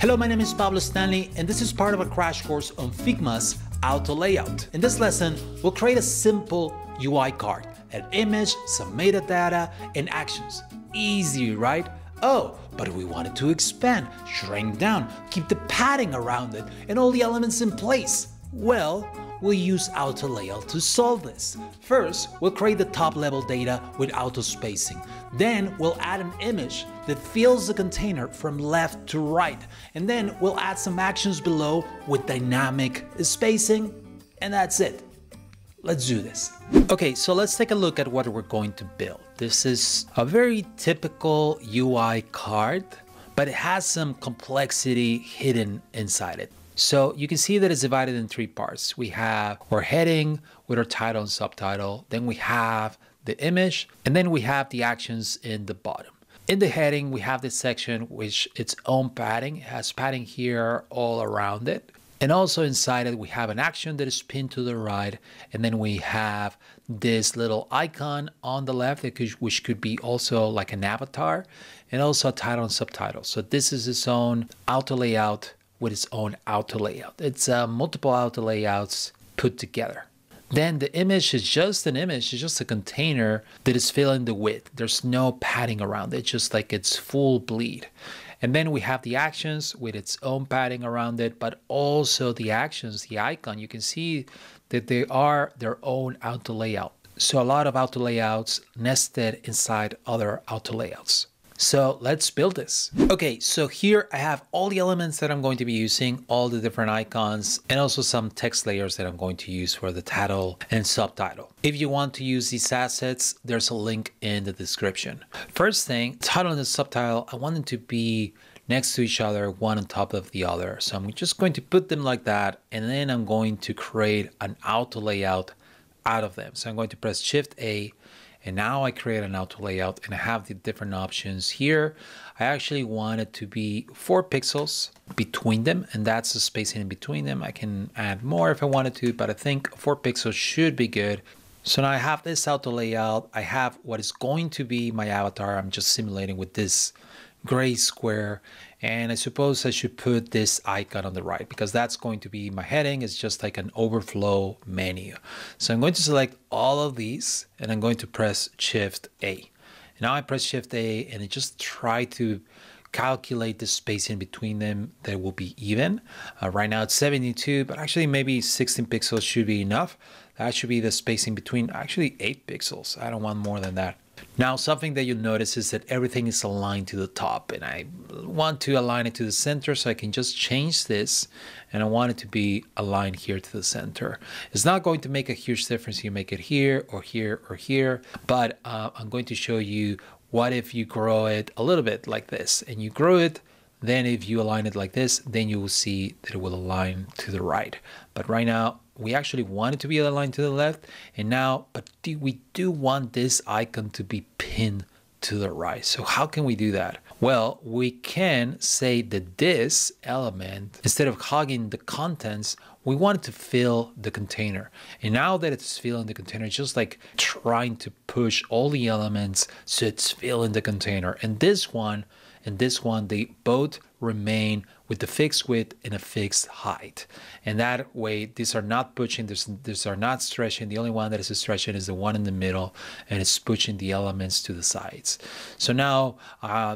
Hello, my name is Pablo Stanley and this is part of a crash course on Figma's Auto Layout. In this lesson, we'll create a simple UI card, an image, some metadata, and actions. Easy, right? Oh, but we want it to expand, shrink down, keep the padding around it, and all the elements in place. Well, we'll use Auto Layout to solve this. First, we'll create the top-level data with auto spacing. Then we'll add an image that fills the container from left to right. And then we'll add some actions below with dynamic spacing. And that's it. Let's do this. Okay, so let's take a look at what we're going to build. This is a very typical UI card, but it has some complexity hidden inside it. So you can see that it's divided in three parts. We have our heading with our title and subtitle, then we have the image, and then we have the actions in the bottom. In the heading, we have this section which its own padding. It has padding here all around it. And also inside it, we have an action that is pinned to the right. And then we have this little icon on the left, which could be also like an avatar, and also a title and subtitle. So this is its own auto layout with its own auto layout. It's multiple auto layouts put together. Then the image is just an image, it's just a container that is filling the width. There's no padding around it, just like it's full bleed. And then we have the actions with its own padding around it, but also the actions, the icon, you can see that they are their own auto layout. So a lot of auto layouts nested inside other auto layouts. So let's build this. Okay, so here I have all the elements that I'm going to be using, all the different icons, and also some text layers that I'm going to use for the title and subtitle. If you want to use these assets, there's a link in the description. First thing, title and the subtitle, I want them to be next to each other, one on top of the other. So I'm just going to put them like that, and then I'm going to create an auto layout out of them. So I'm going to press Shift A, and now I create an auto layout and I have the different options here. I actually want it to be 4 pixels between them, and that's the spacing in between them. I can add more if I wanted to, but I think 4 pixels should be good. So now I have this auto layout. I have what is going to be my avatar. I'm just simulating with this gray square. And I suppose I should put this icon on the right because that's going to be my heading. It's just like an overflow menu. So I'm going to select all of these and I'm going to press Shift A. Now I press Shift A and it just try to calculate the spacing between them that will be even. Right now it's 72, but actually maybe 16 pixels should be enough. That should be the spacing between, actually 8 pixels. I don't want more than that. Now, something that you'll notice is that everything is aligned to the top, and I want to align it to the center, so I can just change this, and I want it to be aligned here to the center. It's not going to make a huge difference if you make it here or here or here, but I'm going to show you what if you grow it a little bit like this, and you grow it, then if you align it like this, then you will see that it will align to the right. But right now, we actually want it to be aligned to the left, and now, but we do want this icon to be pinned to the right. So how can we do that? Well, we can say that this element, instead of hogging the contents, we want it to fill the container. And now that it's filling the container, it's just like trying to push all the elements so it's filling the container. And this one, they both remain with the fixed width and a fixed height. And that way, these are not pushing, these are not stretching. The only one that is stretching is the one in the middle, and it's pushing the elements to the sides. So now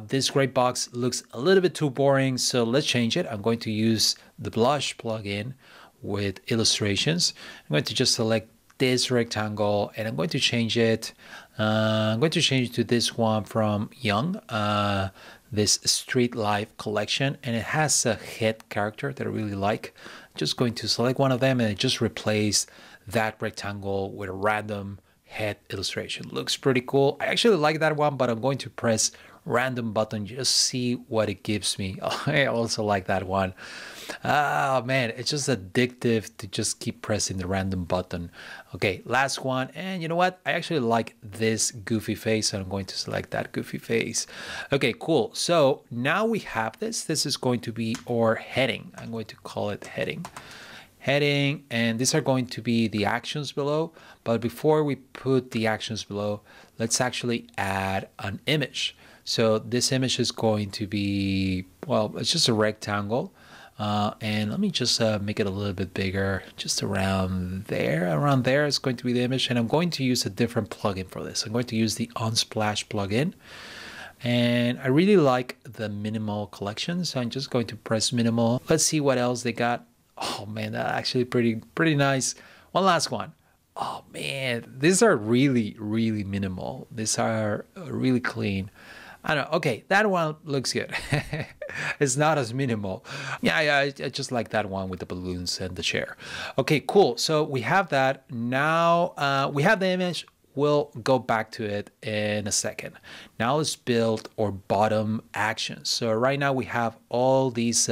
this gray box looks a little bit too boring, so let's change it. I'm going to use the Blush plugin with illustrations. I'm going to just select this rectangle and I'm going to change it. I'm going to change it to this one from Young, this Street Life collection, and it has a head character that I really like. I'm just going to select one of them and just replace that rectangle with a random head illustration. Looks pretty cool. I actually like that one, but I'm going to press random button, just see what it gives me. I also like that one. Oh man, it's just addictive to just keep pressing the random button. Okay, last one, and you know what? I actually like this goofy face, so I'm going to select that goofy face. Okay, cool. So now we have this. This is going to be our heading. I'm going to call it heading. Heading, and these are going to be the actions below. But before we put the actions below, let's actually add an image. So this image is going to be, well, it's just a rectangle. And let me just make it a little bit bigger, just around there. Around there is going to be the image, and I'm going to use a different plugin for this. I'm going to use the Unsplash plugin. And I really like the minimal collection, so I'm just going to press minimal. Let's see what else they got. Oh man, that's actually pretty nice. One last one. Oh man, these are really, really minimal. These are really clean. I don't know. Okay, that one looks good. It's not as minimal. Yeah, I just like that one with the balloons and the chair. Okay, cool. So we have that. Now we have the image. We'll go back to it in a second. Now let's build our bottom actions. So right now we have all these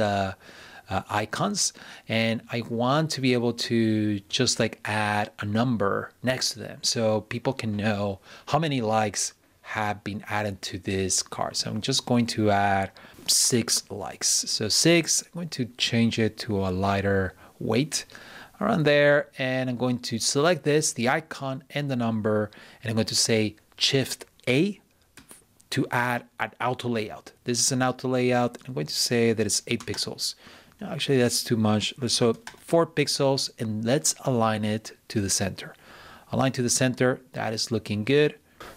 icons, and I want to be able to just like add a number next to them so people can know how many likes have been added to this card. So I'm just going to add 6 likes. So 6, I'm going to change it to a lighter weight around there. And I'm going to select this, the icon and the number, and I'm going to say Shift A to add an auto layout. This is an auto layout. I'm going to say that it's 8 pixels. No, actually that's too much. So 4 pixels, and let's align it to the center. Align to the center, that is looking good.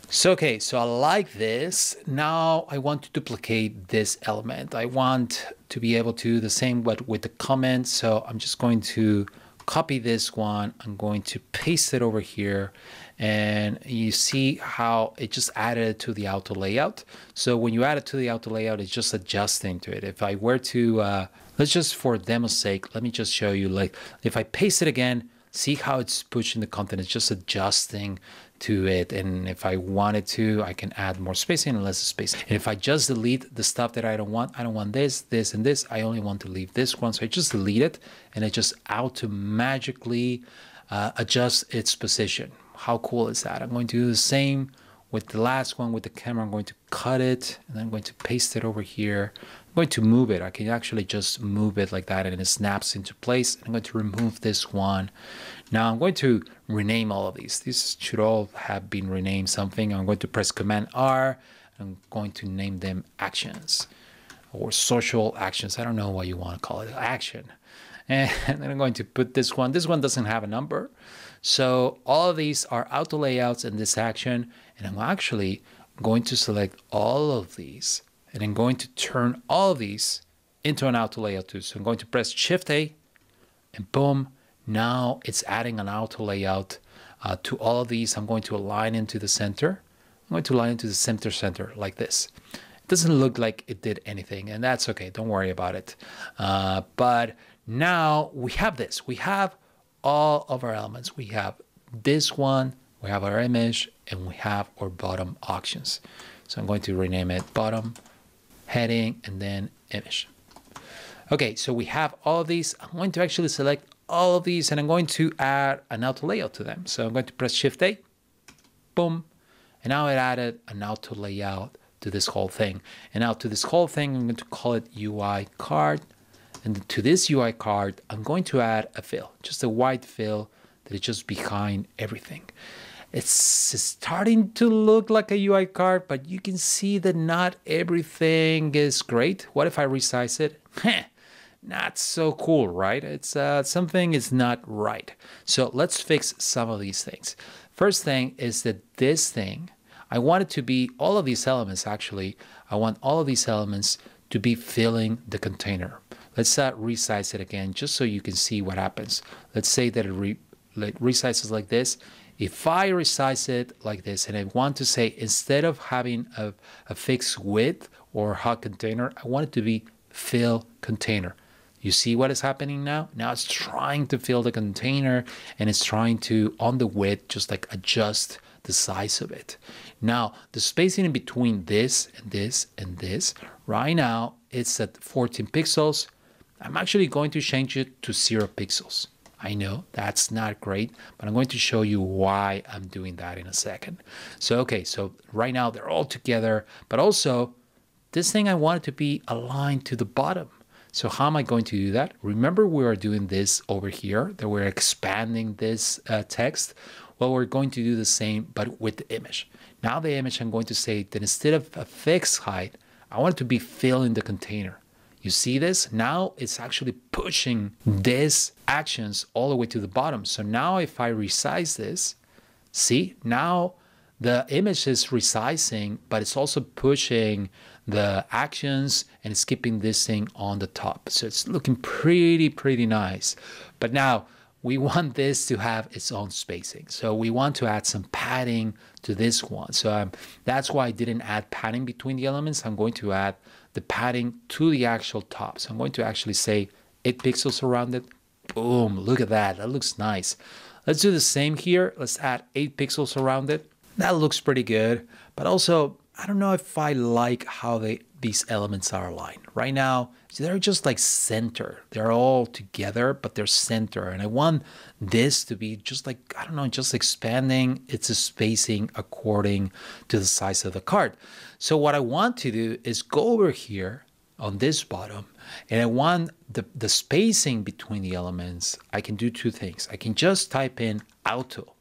So, okay, so I like this. Now I want to duplicate this element. I want to be able to do the same but with the comment. So I'm just going to copy this one. I'm going to paste it over here. And you see how it just added to the auto layout. So when you add it to the auto layout, it's just adjusting to it. If I were to, let's just for demo's sake, let me just show you, like if I paste it again, see how it's pushing the content. It's just adjusting to it. And if I wanted to, I can add more spacing and less spacing. And if I just delete the stuff that I don't want this, this, and this, I only want to leave this one. So I just delete it, and it just automatically adjusts its position. How cool is that? I'm going to do the same with the last one with the camera. I'm going to cut it, and I'm going to paste it over here. I'm going to move it. I can actually just move it like that, and it snaps into place. I'm going to remove this one. Now I'm going to rename all of these. These should all have been renamed something. I'm going to press Command-R. I'm going to name them actions or social actions. I don't know what you want to call it. Action. And then I'm going to put this one. This one doesn't have a number. So all of these are auto layouts in this action. And I'm actually going to select all of these. And I'm going to turn all of these into an auto layout too. So I'm going to press Shift A, and boom. Now it's adding an auto layout to all of these. I'm going to align into the center. I'm going to align into the center like this. It doesn't look like it did anything, and that's okay. Don't worry about it. But now we have this. We have all of our elements. We have this one, we have our image, and we have our bottom actions. So I'm going to rename it bottom, heading, and then image. Okay, so we have all of these. I'm going to actually select all of these, and I'm going to add an auto layout to them. So I'm going to press Shift A, boom. And now it added an auto layout to this whole thing. And now to this whole thing, I'm going to call it UI card. And to this UI card, I'm going to add a fill, just a white fill that is just behind everything. It's starting to look like a UI card, but you can see that not everything is great. What if I resize it? Not so cool, right? It's something is not right. So let's fix some of these things. First thing is that this thing, I want it to be all of these elements, actually. I want all of these elements to be filling the container. Let's resize it again, just so you can see what happens. Let's say that it resizes like this. If I resize it like this, and I want to say, instead of having a fixed width or hot container, I want it to be fill container. You see what is happening now? Now it's trying to fill the container, and it's trying to, on the width, just like adjust the size of it. Now, the spacing in between this and this and this, right now it's at 14 pixels. I'm actually going to change it to 0 pixels. I know that's not great, but I'm going to show you why I'm doing that in a second. So, okay, so right now they're all together, but also this thing I want it to be aligned to the bottom. So how am I going to do that? Remember we are doing this over here, that we're expanding this text. Well, we're going to do the same, but with the image. Now the image, I'm going to say that instead of a fixed height, I want it to be filling the container. You see this? Now it's actually pushing these actions all the way to the bottom. So now if I resize this, see, now the image is resizing, but it's also pushing the actions and it's keeping this thing on the top. So it's looking pretty nice. But now we want this to have its own spacing. So we want to add some padding to this one. So that's why I didn't add padding between the elements. I'm going to add the padding to the actual top. So I'm going to actually say 8 pixels around it. Boom, look at that. That looks nice. Let's do the same here. Let's add 8 pixels around it. That looks pretty good, but also I don't know if I like how these elements are aligned. Right now, they're just like center. They're all together, but they're center. And I want this to be just like, I don't know, just expanding its spacing according to the size of the card. So what I want to do is go over here on this bottom, and I want the spacing between the elements. I can do two things. I can just type in auto,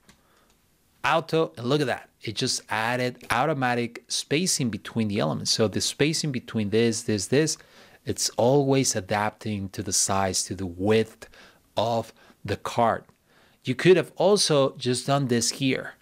and look at that. It just added automatic spacing between the elements. So the spacing between this, it's always adapting to the size, to the width of the card. You could have also just done this here.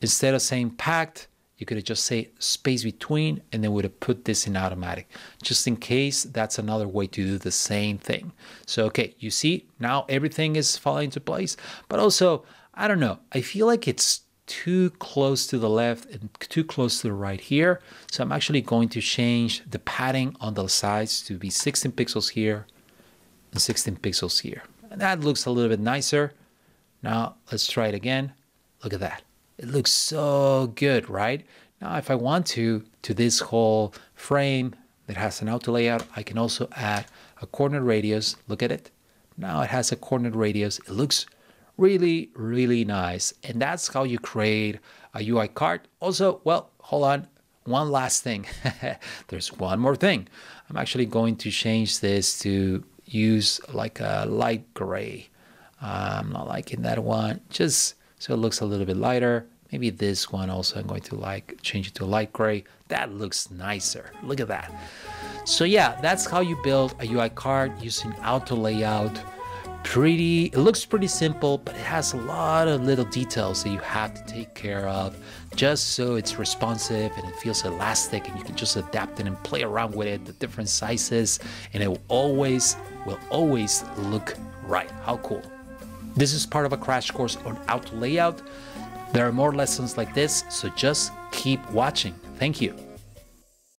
Instead of saying packed, you could have just say space between, and then would have put this in automatic. Just in case, that's another way to do the same thing. So, okay, you see, now everything is falling into place, but also, I don't know, I feel like it's too close to the left and too close to the right here. So I'm actually going to change the padding on the sides to be 16 pixels here and 16 pixels here. And that looks a little bit nicer. Now let's try it again. Look at that. It looks so good, right? Now if I want to this whole frame that has an auto layout, I can also add a corner radius. Look at it. Now it has a corner radius. It looks really nice. And that's how you create a UI card. Also, well, hold on, one last thing. There's one more thing. I'm actually going to change this to use like a light gray. I'm not liking that one, just so it looks a little bit lighter. Maybe this one also I'm going to like change it to light gray. That looks nicer. Look at that. So yeah, that's how you build a UI card using auto layout. It looks pretty simple, but it has a lot of little details that you have to take care of just so it's responsive and it feels elastic and you can just adapt it and play around with it, the different sizes, and it will always look right. How cool. This is part of a crash course on Auto Layout. There are more lessons like this, so just keep watching. Thank you.